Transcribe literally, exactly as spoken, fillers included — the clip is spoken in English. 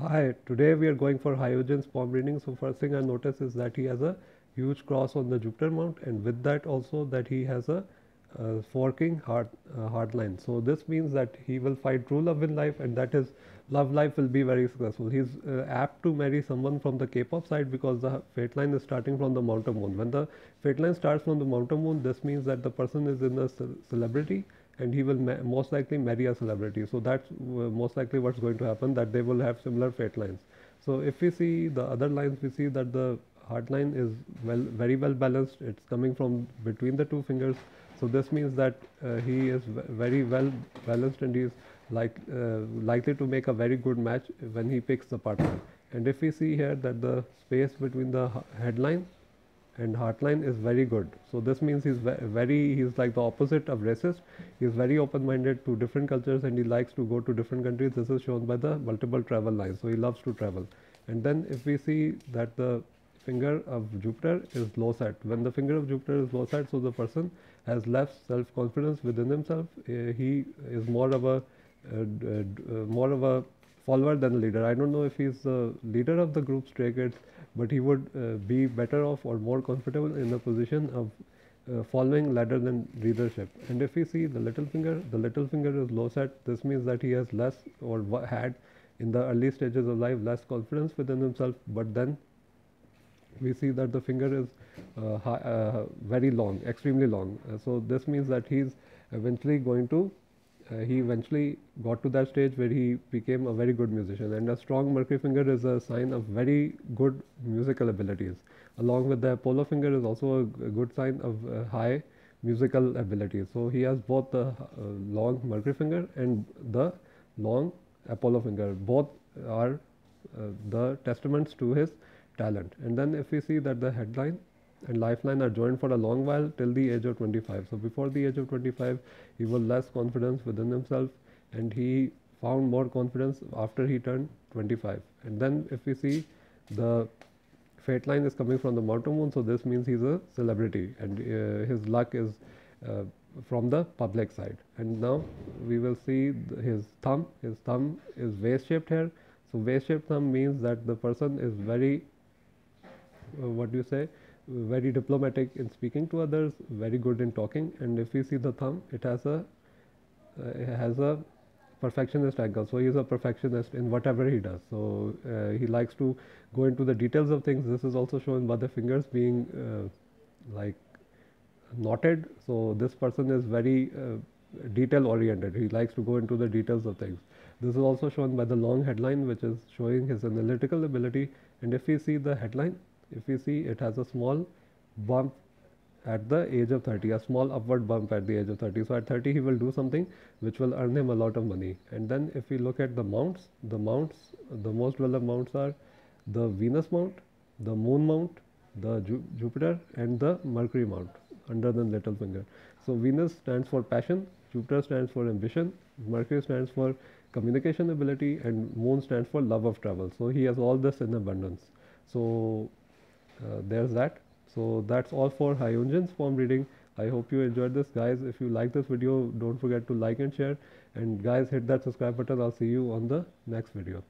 Hi, today we are going for Hyunjin's palm reading. So first thing I notice is that he has a huge cross on the Jupiter mount, and with that also that he has a uh, forking hard uh, hard line. So this means that he will find true love in life, and that his love life will be very successful. He is uh, apt to marry someone from the K-pop side because the fate line is starting from the Mount of Moon. When the fate line starts from the Mount of Moon, this means that the person is in a celebrity, and he will most likely marry a celebrity. So that's uh, most likely what's going to happen, that they will have similar fate lines. So if we see the other lines, we see that the heart line is well, very well balanced. It's coming from between the two fingers. So this means that uh, he is very well balanced, and he is like uh, likely to make a very good match when he picks the partner. And if we see here that the space between the headline and heartline is very good. So this means he's very, he's like the opposite of racist. He's very open-minded to different cultures, and he likes to go to different countries. This is shown by the multiple travel lines. So he loves to travel. And then if we see that the finger of Jupiter is low set. When the finger of Jupiter is low set, so the person has less self-confidence within himself. Uh, he is more of a uh, uh, more of a follower than a leader. I don't know if he's the leader of the group Stray Kids, but he would uh, be better off or more comfortable in the position of uh, following rather than leadership. And if we see the little finger, the little finger is low set. This means that he has less, or had in the early stages of life, less confidence within himself. But then we see that the finger is uh, high, uh, very long, extremely long. Uh, so this means that he's eventually going to Uh, he eventually got to that stage where he became a very good musician. And a strong Mercury finger is a sign of very good musical abilities. Along with the Apollo finger is also a, a good sign of uh, high musical abilities. So he has both the uh, long Mercury finger and the long Apollo finger. Both are uh, the testaments to his talent. And then if we see that the headline and lifeline are joined for a long while till the age of twenty-five. So before the age of twenty-five, he was less confidence within himself, and he found more confidence after he turned twenty-five. And then if we see the fate line is coming from the Mount of Moon, so this means he's a celebrity, and uh, his luck is uh, from the public side. And now we will see his thumb. His thumb is vase-shaped here. So vase-shaped thumb means that the person is very, uh, what do you say? very diplomatic in speaking to others, very good in talking. And if we see the thumb, it has a uh, it has a perfectionist angle. So he is a perfectionist in whatever he does. So uh, he likes to go into the details of things. This is also shown by the fingers being uh, like knotted. So this person is very uh, detail oriented. He likes to go into the details of things. This is also shown by the long headline, which is showing his analytical ability. And if we see the headline, if you see, it has a small bump at the age of thirty, a small upward bump at the age of thirty. So at thirty, he will do something which will earn him a lot of money. And then if we look at the mounts, the mounts, the most developed mounts are the Venus mount, the Moon mount, the Ju Jupiter and the Mercury mount under the little finger. So Venus stands for passion, Jupiter stands for ambition, Mercury stands for communication ability, and Moon stands for love of travel. So he has all this in abundance. So Uh, there's that. So that's all for Hyunjin's palm reading. I hope you enjoyed this, guys. If you like this video, don't forget to like and share, and guys, hit that subscribe button. I'll see you on the next video.